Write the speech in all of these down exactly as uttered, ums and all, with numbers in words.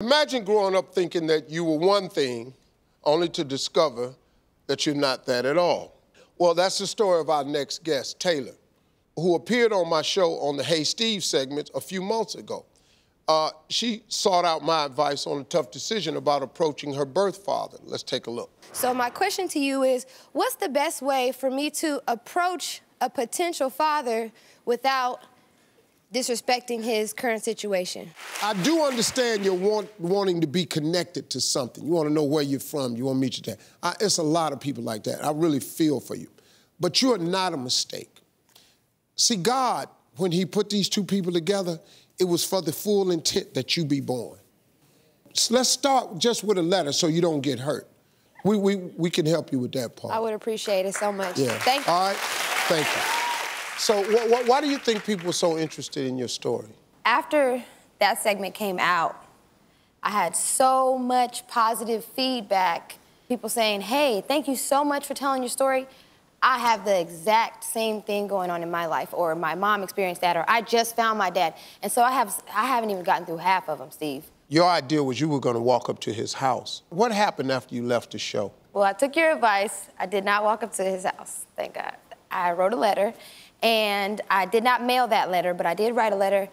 Imagine growing up thinking that you were one thing, only to discover that you're not that at all. Well, that's the story of our next guest, Taylor, who appeared on my show on the Hey Steve segment a few months ago. Uh, she sought out my advice on a tough decision about approaching her birth father. Let's take a look. So my question to you is, what's the best way for me to approach a potential father without disrespecting his current situation? I do understand you're want, wanting to be connected to something. You want to know where you're from. You want to meet your dad. I, it's a lot of people like that. I really feel for you. But you are not a mistake. See, God, when he put these two people together, it was for the full intent that you be born. So let's start just with a letter so you don't get hurt. We, we, we can help you with that part. I would appreciate it so much. Yeah. Thank you. All right. Thank you. So wh wh why do you think people were so interested in your story? After that segment came out, I had so much positive feedback. People saying, hey, thank you so much for telling your story. I have the exact same thing going on in my life, or my mom experienced that, or I just found my dad. And so I, have, I haven't even gotten through half of them, Steve. Your idea was you were going to walk up to his house. What happened after you left the show? Well, I took your advice. I did not walk up to his house, thank God. I wrote a letter. And I did not mail that letter, but I did write a letter.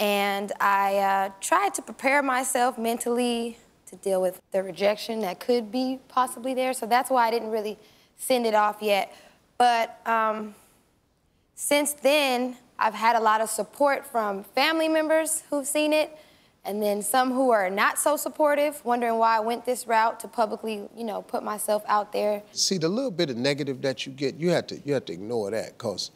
And I uh, tried to prepare myself mentally to deal with the rejection that could be possibly there. So that's why I didn't really send it off yet. But um, since then, I've had a lot of support from family members who've seen it, and then some who are not so supportive, wondering why I went this route to publicly, you know, put myself out there. See, the little bit of negative that you get, you have to, you have to ignore that, 'cause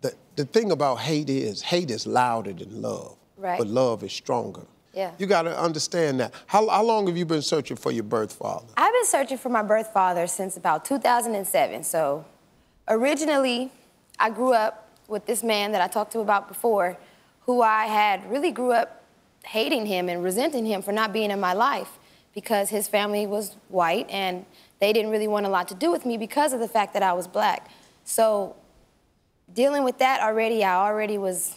The, the thing about hate is, hate is louder than love, right. But love is stronger. Yeah. You got to understand that. How, how long have you been searching for your birth father? I've been searching for my birth father since about two thousand seven. So originally, I grew up with this man that I talked to about before, who I had really grew up hating him and resenting him for not being in my life because his family was white and they didn't really want a lot to do with me because of the fact that I was black. So dealing with that already, I already was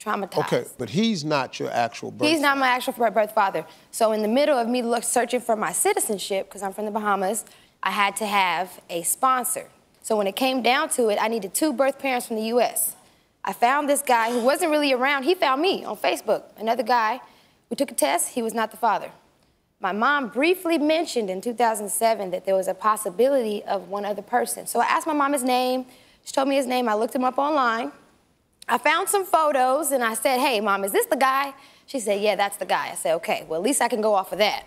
traumatized. Okay, but he's not your actual birth father. He's not my actual birth father. So in the middle of me look, searching for my citizenship, because I'm from the Bahamas, I had to have a sponsor. So when it came down to it, I needed two birth parents from the U S I found this guy who wasn't really around. He found me on Facebook, another guy. We took a test. He was not the father. My mom briefly mentioned in two thousand seven that there was a possibility of one other person. So I asked my mom his name. She told me his name. I looked him up online. I found some photos, and I said, hey, Mom, is this the guy? She said, yeah, that's the guy. I said, okay, well, at least I can go off of that.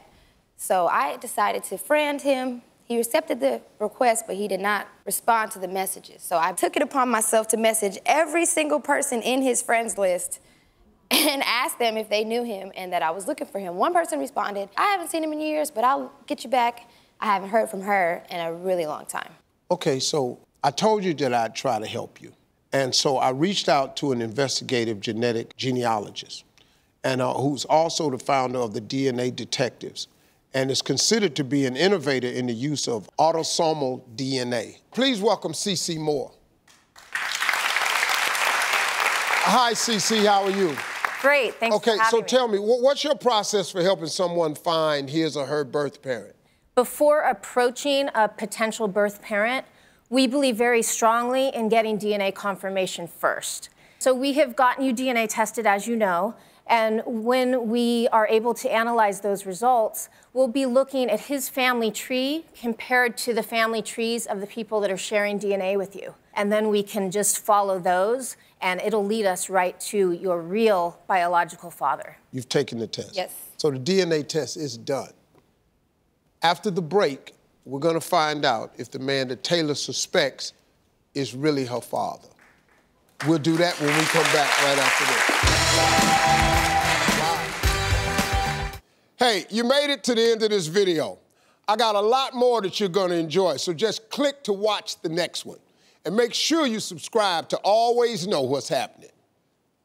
So I decided to friend him. He accepted the request, but he did not respond to the messages. So I took it upon myself to message every single person in his friends list and asked them if they knew him and that I was looking for him. One person responded, I haven't seen him in years, but I'll get you back. I haven't heard from her in a really long time. Okay, so I told you that I'd try to help you. And so I reached out to an investigative genetic genealogist, and uh, who's also the founder of the D N A Detectives, and is considered to be an innovator in the use of autosomal D N A. Please welcome CeCe Moore. Hi, CeCe, how are you? Great, thanks okay, for having so me. Okay, so tell me, what's your process for helping someone find his or her birth parent? Before approaching a potential birth parent, we believe very strongly in getting D N A confirmation first. So we have gotten you D N A tested, as you know, and when we are able to analyze those results, we'll be looking at his family tree compared to the family trees of the people that are sharing D N A with you. And then we can just follow those, and it'll lead us right to your real biological father. You've taken the test. Yes. So the D N A test is done. After the break, we're going to find out if the man that Taylor suspects is really her father. We'll do that when we come back right after this. Hey, you made it to the end of this video. I got a lot more that you're going to enjoy, so just click to watch the next one. And make sure you subscribe to always know what's happening.